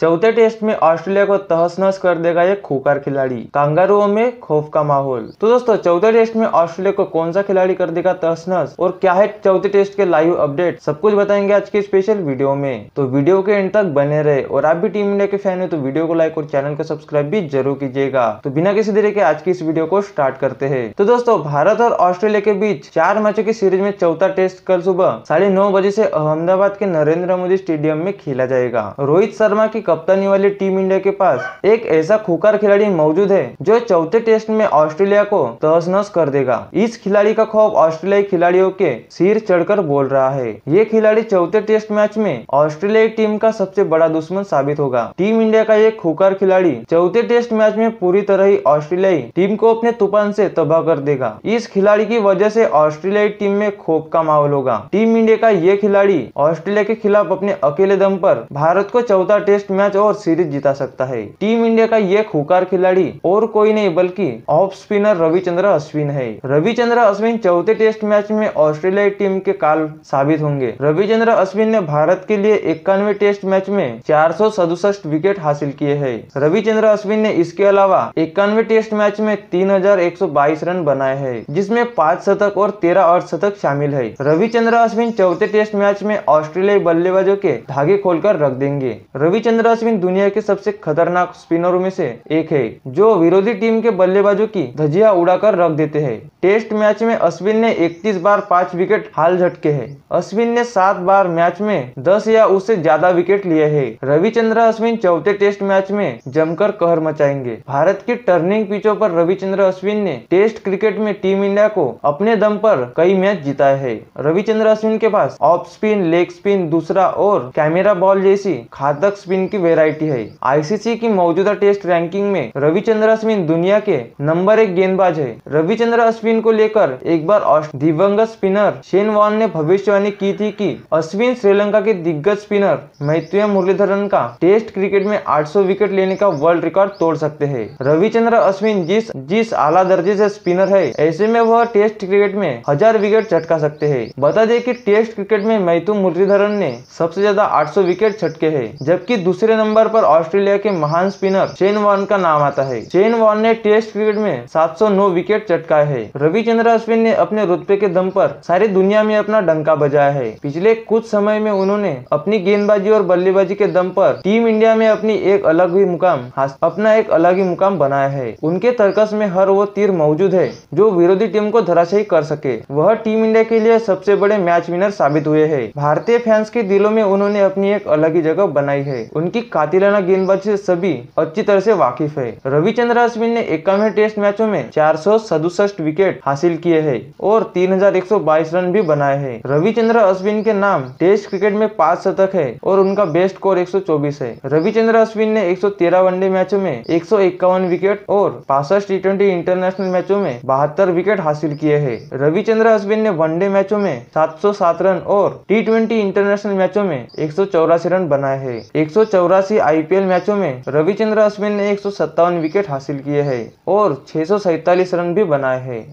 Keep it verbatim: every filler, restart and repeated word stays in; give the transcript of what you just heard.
चौथे टेस्ट में ऑस्ट्रेलिया को तहस-नहस कर देगा ये खूंखार खिलाड़ी, कांगारुओं में खौफ का माहौल। तो दोस्तों चौथे टेस्ट में ऑस्ट्रेलिया को कौन सा खिलाड़ी कर देगा तहस-नहस और क्या है चौथे टेस्ट के लाइव अपडेट, सब कुछ बताएंगे आज के स्पेशल वीडियो में। तो वीडियो के एंड तक बने रहे और आप भी टीम इंडिया के फैन हो तो वीडियो को लाइक और चैनल को सब्सक्राइब भी जरूर कीजिएगा। तो बिना किसी देरी के आज की इस वीडियो को स्टार्ट करते हैं। तो दोस्तों भारत और ऑस्ट्रेलिया के बीच चार मैचों की सीरीज में चौथा टेस्ट कल सुबह साढ़े नौ बजे से अहमदाबाद के नरेंद्र मोदी स्टेडियम में खेला जाएगा। रोहित शर्मा की कप्तानी वाली टीम इंडिया के पास एक ऐसा खूंखार खिलाड़ी मौजूद है जो चौथे टेस्ट में ऑस्ट्रेलिया को तहस-नहस कर देगा। इस खिलाड़ी का खौफ ऑस्ट्रेलियाई खिलाड़ियों के सिर चढ़कर बोल रहा है। ये खिलाड़ी चौथे टेस्ट मैच में ऑस्ट्रेलियाई टीम का सबसे बड़ा दुश्मन साबित होगा। टीम इंडिया का ये खूंखार खिलाड़ी चौथे टेस्ट मैच में पूरी तरह ही ऑस्ट्रेलियाई टीम को अपने तूफान से तबाह कर देगा। इस खिलाड़ी की वजह से ऑस्ट्रेलियाई टीम में खौफ का माहौल होगा। टीम इंडिया का ये खिलाड़ी ऑस्ट्रेलिया के खिलाफ अपने अकेले दम पर भारत को चौथा टेस्ट मैच और सीरीज जिता सकता है। टीम इंडिया का ये खूंखार खिलाड़ी और कोई नहीं बल्कि ऑफ स्पिनर रविचंद्र अश्विन है। रविचंद्र अश्विन चौथे टेस्ट मैच में ऑस्ट्रेलियाई टीम के काल साबित होंगे। रविचंद्र अश्विन ने भारत के लिए इक्यानवे टेस्ट मैच में चार सौ सड़सठ विकेट हासिल किए हैं। रविचंद्र अश्विन ने इसके अलावा इक्यानवे टेस्ट मैच में तीन हजार एक सौ बाईस रन बनाए हैं जिसमे पाँच शतक और तेरह अर्धशतक शामिल है। रविचंद्र अश्विन चौथे टेस्ट मैच में ऑस्ट्रेलियाई बल्लेबाजों के धागे खोल कर रख देंगे। रविचंद्र अश्विन दुनिया के सबसे खतरनाक स्पिनरों में से एक है जो विरोधी टीम के बल्लेबाजों की धजिया उड़ाकर रख देते हैं। टेस्ट मैच में अश्विन ने इकतीस बार पाँच विकेट हाल झटके हैं। अश्विन ने सात बार मैच में दस या उससे ज्यादा विकेट लिए हैं। रविचंद्र अश्विन चौथे टेस्ट मैच में जमकर कहर मचाएंगे। भारत की टर्निंग पिचों पर रविचंद्र अश्विन ने टेस्ट क्रिकेट में टीम इंडिया को अपने दम पर कई मैच जिताए है। रविचंद्र अश्विन के पास ऑफ स्पिन, लेग स्पिन, दूसरा और कैमरा बॉल जैसी घातक स्पिन की वैरायटी है। आईसीसी की मौजूदा टेस्ट रैंकिंग में रविचंद्र अश्विन दुनिया के नंबर एक गेंदबाज है। रविचंद्र अश्विन को लेकर एक बार दिवंगत स्पिनर शेन वॉर्न ने भविष्यवाणी की थी कि अश्विन श्रीलंका के दिग्गज स्पिनर मुथैया मुरलीधरन का टेस्ट क्रिकेट में आठ सौ विकेट लेने का वर्ल्ड रिकॉर्ड तोड़ सकते हैं। रविचंद्र अश्विन जिस जिस आला दर्जे से स्पिनर है, ऐसे में वह टेस्ट क्रिकेट में हजार विकेट झटका सकते है। बता दें कि टेस्ट क्रिकेट में मुथैया मुरलीधरन ने सबसे ज्यादा आठ सौ विकेट झटके है, जबकि दूसरे नंबर पर ऑस्ट्रेलिया के महान स्पिनर शेन वॉर्न का नाम आता है। शेन वॉर्न ने टेस्ट क्रिकेट में सात सौ नौ विकेट चटकाए हैं। रविचंद्र अश्विन ने अपने रुतबे के दम पर सारी दुनिया में अपना डंका बजाया है। पिछले कुछ समय में उन्होंने अपनी गेंदबाजी और बल्लेबाजी के दम पर टीम इंडिया में अपनी एक अलग ही मुकाम अपना एक अलग ही मुकाम बनाया है। उनके तर्कस में हर वो तीर मौजूद है जो विरोधी टीम को धराशायी कर सके। वह टीम इंडिया के लिए सबसे बड़े मैच विनर साबित हुए है। भारतीय फैंस के दिलों में उन्होंने अपनी एक अलग ही जगह बनाई है। उनकी कातिलाना गेंदबाजी से सभी अच्छी तरह से वाकिफ है। रविचंद्र अश्विन ने इक्यानवे टेस्ट मैचों में चार सौ सड़सठ विकेट हासिल किए हैं और तीन हजार एक सौ बाईस रन भी बनाए हैं। रविचंद्र अश्विन के नाम टेस्ट क्रिकेट में पाँच शतक है और उनका बेस्ट स्कोर एक सौ चौबीस है। रविचंद्र अश्विन ने एक सौ तेरह वनडे मैचों में एक सौ इक्यावन विकेट और पासठ टी ट्वेंटी इंटरनेशनल मैचों में बहत्तर विकेट हासिल किए है। रविचंद्र अश्विन ने वनडे मैचों में सात सौ सात रन और टी ट्वेंटी इंटरनेशनल मैचों में एक सौ चौरासी रन बनाए है। एक सौ चौरासी आईपीएल मैचों में रविचंद्र अश्विन ने एक सौ सत्तावन विकेट हासिल किए हैं और छह सौ सैंतालीस रन भी बनाए हैं।